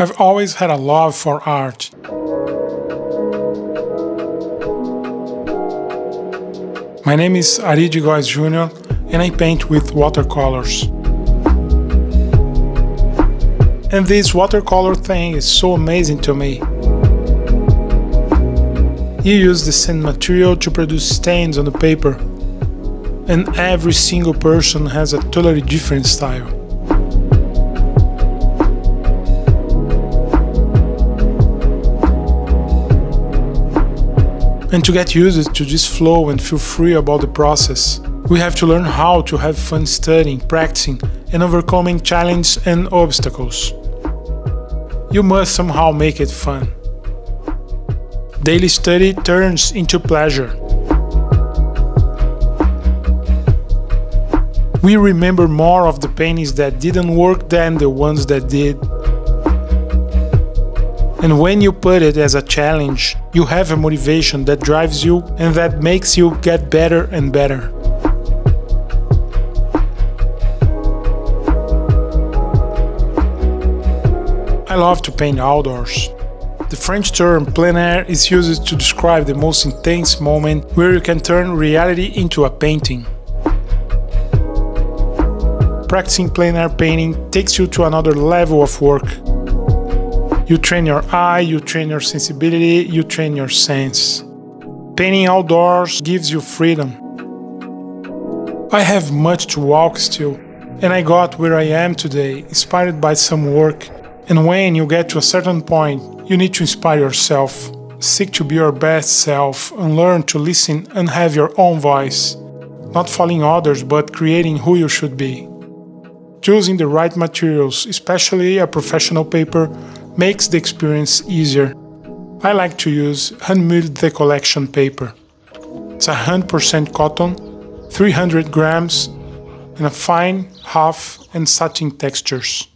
I've always had a love for art. My name is Ari de Goes Jr. and I paint with watercolors. And this watercolor thing is so amazing to me. You use the same material to produce stains on the paper, and every single person has a totally different style. And to get used to this flow and feel free about the process, we have to learn how to have fun studying, practicing, and overcoming challenges and obstacles. You must somehow make it fun. Daily study turns into pleasure. We remember more of the paintings that didn't work than the ones that did. And when you put it as a challenge, you have a motivation that drives you and that makes you get better and better. I love to paint outdoors. The French term plein air is used to describe the most intense moment where you can turn reality into a painting. Practicing plein air painting takes you to another level of work. You train your eye, you train your sensibility, you train your sense. Painting outdoors gives you freedom. I have much to walk still, and I got where I am today, inspired by some work. And when you get to a certain point, you need to inspire yourself, seek to be your best self, and learn to listen and have your own voice, not following others but creating who you should be. Choosing the right materials, especially a professional paper, makes the experience easier. I like to use Hahnemühle collection paper. It's 100% cotton, 300 grams, and a fine, half and satin textures.